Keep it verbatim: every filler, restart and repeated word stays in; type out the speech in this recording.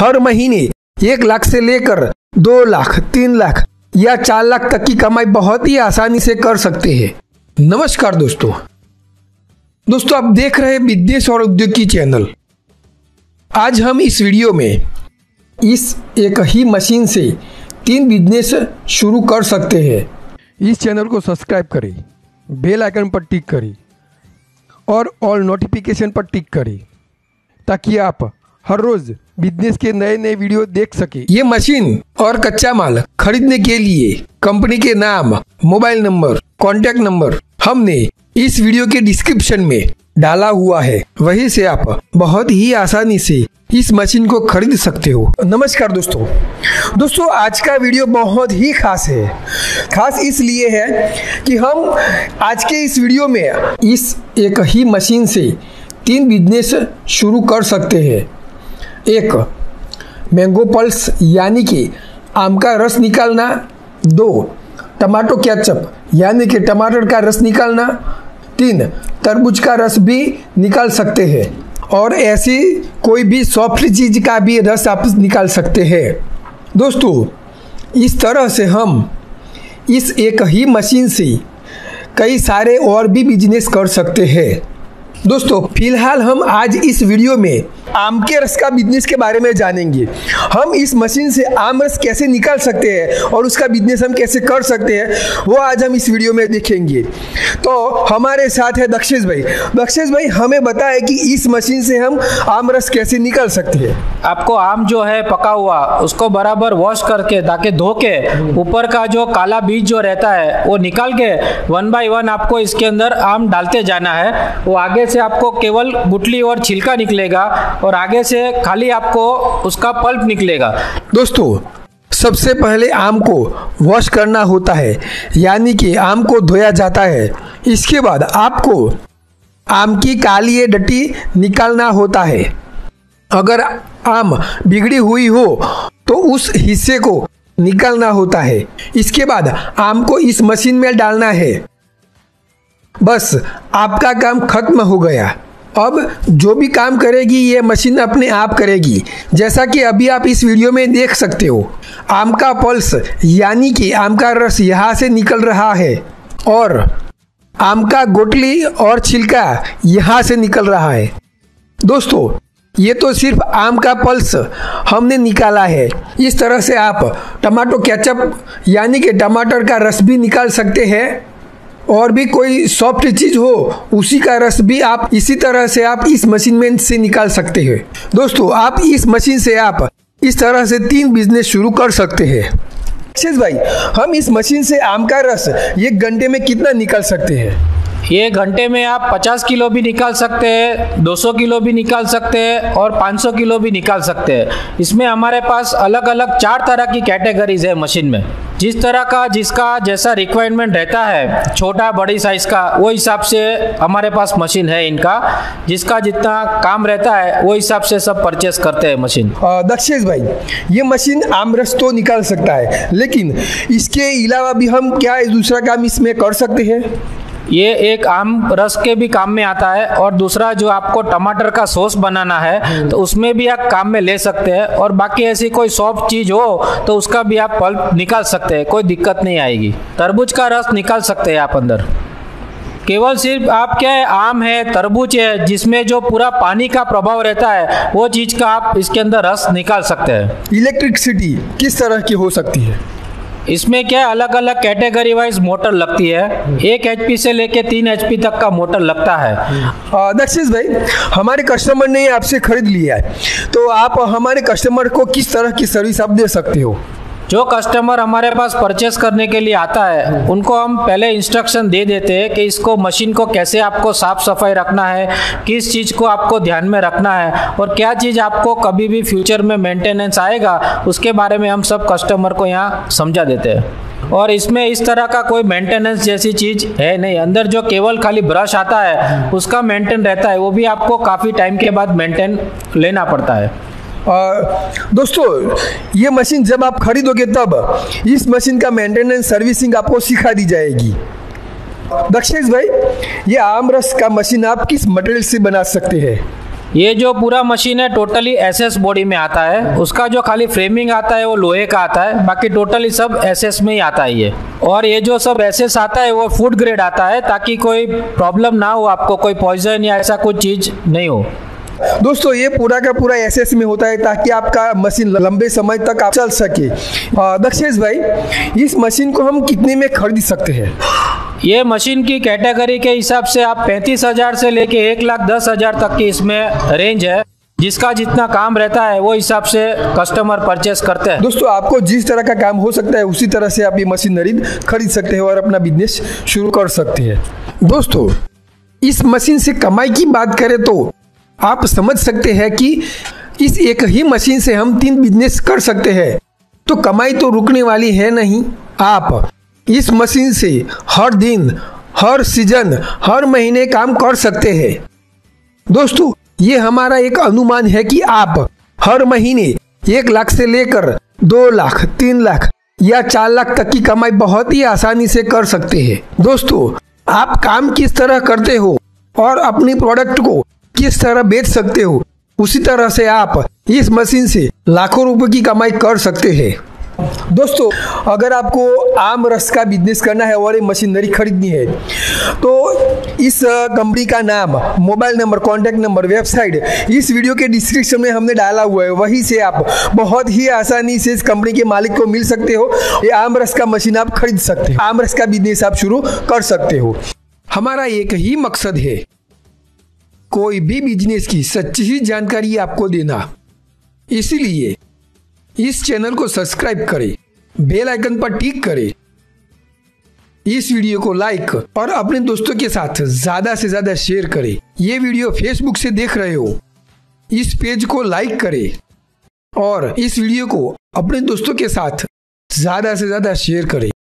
हर महीने एक लाख से लेकर दो लाख तीन लाख या चार लाख तक की कमाई बहुत ही आसानी से कर सकते हैं। नमस्कार दोस्तों दोस्तों आप देख रहे हैं बिजनेस और उद्योग की चैनल। आज हम इस वीडियो में इस एक ही मशीन से तीन बिजनेस शुरू कर सकते हैं। इस चैनल को सब्सक्राइब करें, बेल आइकन पर टिक करें और ऑल नोटिफिकेशन पर टिक करें ताकि आप हर रोज बिजनेस के नए नए वीडियो देख सके। ये मशीन और कच्चा माल खरीदने के लिए कंपनी के नाम, मोबाइल नंबर, कॉन्टैक्ट नंबर हमने इस वीडियो के डिस्क्रिप्शन में डाला हुआ है, वहीं से आप बहुत ही आसानी से इस मशीन को खरीद सकते हो। नमस्कार दोस्तों दोस्तों आज का वीडियो बहुत ही खास है। खास इसलिए है कि हम आज के इस वीडियो में इस एक ही मशीन से तीन बिजनेस शुरू कर सकते हैं। एक, मैंगो पल्स यानी कि आम का रस निकालना। दो, टमाटो केचप यानी कि टमाटर का रस निकालना। तीन, तरबूज का रस भी निकाल सकते हैं और ऐसी कोई भी सॉफ्ट चीज़ का भी रस आप निकाल सकते हैं। दोस्तों इस तरह से हम इस एक ही मशीन से कई सारे और भी बिजनेस कर सकते हैं। दोस्तों फिलहाल हम आज इस वीडियो में आम के रस का बिजनेस के बारे में जानेंगे। हम इस मशीन से आम रस कैसे निकाल सकते हैं और उसका बिजनेस हम कैसे कर सकते हैं वो आज हम इस वीडियो में देखेंगे। तो हमारे साथ है दक्षेश भाई। दक्षेश भाई हमें बताएं कि इस मशीन से हम आम रस कैसे निकाल सकते हैं। आपको आम जो है पका हुआ उसको बराबर वॉश करके ताकि धो के ऊपर का जो काला बीज जो रहता है वो निकाल के वन बाय वन आपको इसके अंदर आम डालते जाना है। वो आगे से आपको केवल गुठली और छिलका निकलेगा और आगे से खाली आपको उसका पल्प निकलेगा। दोस्तों सबसे पहले आम को वॉश करना होता है यानी कि आम को धोया जाता है। इसके बाद आपको आम की काली डटी निकालना होता है। अगर आम बिगड़ी हुई हो तो उस हिस्से को निकालना होता है। इसके बाद आम को इस मशीन में डालना है। बस आपका काम खत्म हो गया। अब जो भी काम करेगी ये मशीन अपने आप करेगी, जैसा कि अभी आप इस वीडियो में देख सकते हो। आम का पल्स यानी कि आम का रस यहाँ से निकल रहा है और आम का गुठली और छिलका यहाँ से निकल रहा है। दोस्तों ये तो सिर्फ आम का पल्स हमने निकाला है। इस तरह से आप टमाटो केचप यानी कि टमाटर का रस भी निकाल सकते हैं और भी कोई सॉफ्ट चीज़ हो उसी का रस भी आप इसी तरह से आप इस मशीन में से निकाल सकते हैं। दोस्तों आप इस मशीन से आप इस तरह से तीन बिजनेस शुरू कर सकते हैं। अक्षेश भाई हम इस मशीन से आम का रस एक घंटे में कितना निकाल सकते हैं? ये घंटे में आप पचास किलो भी निकाल सकते हैं, दो सौ किलो भी निकाल सकते हैं और पाँच सौ किलो भी निकाल सकते हैं। इसमें हमारे पास अलग अलग चार तरह की कैटेगरीज है मशीन में। जिस तरह का जिसका जैसा रिक्वायरमेंट रहता है, छोटा बड़ी साइज का, वो हिसाब से हमारे पास मशीन है इनका। जिसका जितना काम रहता है वो हिसाब से सब परचेस करते हैं मशीन। दक्षेश भाई ये मशीन आम रस तो निकाल सकता है, लेकिन इसके अलावा भी हम क्या दूसरा काम इसमें कर सकते हैं? ये एक आम रस के भी काम में आता है और दूसरा जो आपको टमाटर का सॉस बनाना है तो उसमें भी आप काम में ले सकते हैं और बाकी ऐसी कोई सॉफ्ट चीज़ हो तो उसका भी आप पल्प निकाल सकते हैं, कोई दिक्कत नहीं आएगी। तरबूज का रस निकाल सकते हैं आप अंदर। केवल सिर्फ आप क्या है, आम है, तरबूज है, जिसमें जो पूरा पानी का प्रभाव रहता है वो चीज़ का आप इसके अंदर रस निकाल सकते हैं। इलेक्ट्रिसिटी किस तरह की हो सकती है? इसमें क्या अलग अलग कैटेगरी वाइज मोटर लगती है। एक एचपी से लेके तीन एचपी तक का मोटर लगता है। दक्षेश भाई हमारे कस्टमर ने आपसे खरीद लिया है तो आप हमारे कस्टमर को किस तरह की सर्विस आप दे सकते हो? जो कस्टमर हमारे पास परचेस करने के लिए आता है उनको हम पहले इंस्ट्रक्शन दे देते हैं कि इसको मशीन को कैसे आपको साफ़ सफाई रखना है, किस चीज़ को आपको ध्यान में रखना है और क्या चीज़ आपको कभी भी फ्यूचर में मेंटेनेंस आएगा उसके बारे में हम सब कस्टमर को यहाँ समझा देते हैं। और इसमें इस तरह का कोई मेंटेनेंस जैसी चीज़ है नहीं। अंदर जो केवल खाली ब्रश आता है उसका मेंटेन रहता है, वो भी आपको काफ़ी टाइम के बाद मेंटेन लेना पड़ता है। और दोस्तों ये मशीन जब आप खरीदोगे तब इस मशीन का मेंटेनेंस सर्विसिंग आपको सिखा दी जाएगी। दक्षेश भाई ये आम रस का मशीन आप किस मटेरियल से बना सकते हैं? ये जो पूरा मशीन है टोटली एसएस बॉडी में आता है, उसका जो खाली फ्रेमिंग आता है वो लोहे का आता है, बाकी टोटली सब एसएस में ही आता है ये। और ये जो सब एसएस आता है वो फूड ग्रेड आता है ताकि कोई प्रॉब्लम ना हो, आपको कोई पॉइजन या ऐसा कोई चीज नहीं हो। दोस्तों ये पूरा का पूरा एसएस में होता है ताकि आपका मशीन लंबे समय तक आप चल सके। दक्षेश भाई, इस मशीन को हम कितने में खरीद सकते हैं? ये मशीन की कैटेगरी के हिसाब से आप पैंतीस हजार से लेके एक लाख दस हजार तक की इसमें रेंज है। जिसका जितना काम रहता है वो हिसाब से कस्टमर परचेस करते हैं। दोस्तों आपको जिस तरह का काम हो सकता है उसी तरह से आप ये मशीनरी खरीद सकते हैं और अपना बिजनेस शुरू कर सकते हैं। दोस्तों इस मशीन से कमाई की बात करें तो आप समझ सकते हैं कि इस एक ही मशीन से हम तीन बिजनेस कर सकते हैं, तो कमाई तो रुकने वाली है नहीं। आप इस मशीन से हर दिन, हर सीजन, हर महीने काम कर सकते हैं। दोस्तों ये हमारा एक अनुमान है कि आप हर महीने एक लाख से लेकर दो लाख, तीन लाख या चार लाख तक की कमाई बहुत ही आसानी से कर सकते हैं। दोस्तों आप काम किस तरह करते हो और अपनी प्रोडक्ट को किस तरह बेच सकते हो, उसी तरह से आप इस मशीन से लाखों रुपए की कमाई कर सकते हैं। दोस्तों अगर आपको आम रस का बिजनेस करना है और ये मशीनरी खरीदनी है तो इस कंपनी का नाम, mobile number, contact number, website इस वीडियो के डिस्क्रिप्शन में हमने डाला हुआ है, वहीं से आप बहुत ही आसानी से इस कंपनी के मालिक को मिल सकते हो। ये आम रस का मशीन आप खरीद सकते हो, आम रस का बिजनेस आप शुरू कर सकते हो। हमारा एक ही मकसद है, कोई भी बिजनेस की सच्ची ही जानकारी आपको देना। इसीलिए इस चैनल को सब्सक्राइब करें, बेल आइकन पर टिक करें, इस वीडियो को लाइक और अपने दोस्तों के साथ ज्यादा से ज्यादा शेयर करें। ये वीडियो फेसबुक से देख रहे हो, इस पेज को लाइक करें और इस वीडियो को अपने दोस्तों के साथ ज्यादा से ज्यादा शेयर करें।